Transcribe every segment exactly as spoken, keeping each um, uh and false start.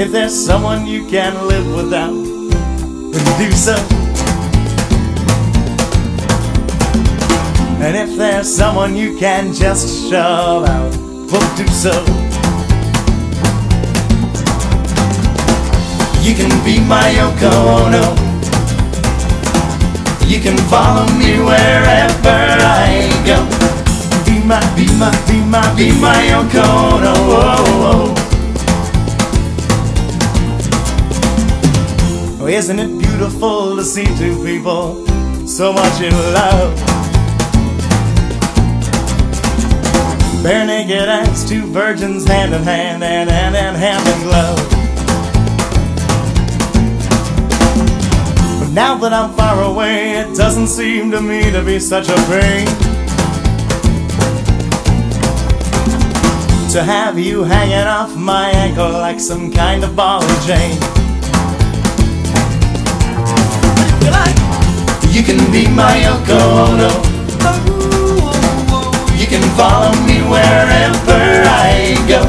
And if there's someone you can't live without, then do so. And if there's someone you can just shove out, well, do so. You can be my Yoko Ono. You can follow me wherever I go. Be my, be my, be my, be my Yoko Ono. Oh, oh. Oh, isn't it beautiful to see two people so much in love? Bare naked as two virgins, hand in hand, and hand in hand in glove. But now that I'm far away, it doesn't seem to me to be such a pain to have you hanging off my ankle like some kind of ball and chain. You can be my Yoko Ono. You can follow me wherever I go.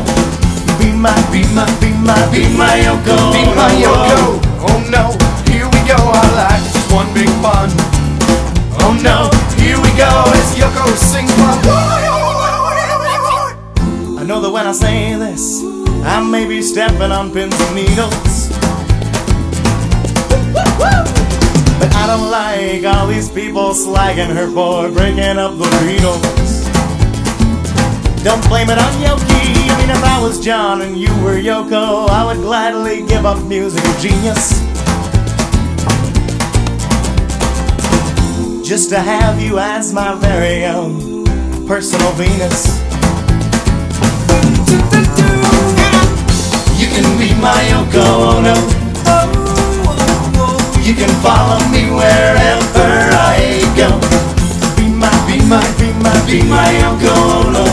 Be my, be my, be my, be my Yoko. Be my Yoko. Oh no, here we go. Our life is just one big fun. Oh no, here we go. It's Yoko sings my. I know that when I say this, I may be stepping on pins and needles, but I don't like all these people slagging her for breaking up the Beatles. Don't blame it on Yoki. I mean, if I was John and you were Yoko, I would gladly give up music genius just to have you as my very own personal Venus. You can be my Yoko Ono. You can follow me wherever I go. Be my, be my, be my, be my Yoko Ono.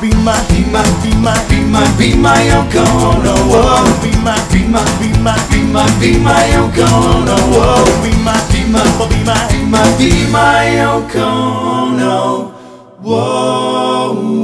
Be my, be my, be my, be my, be my Yoko Ono. Be my, be my, be my, be my, be my Yoko Ono. Be my, be my, be my, be my, be my Yoko Ono.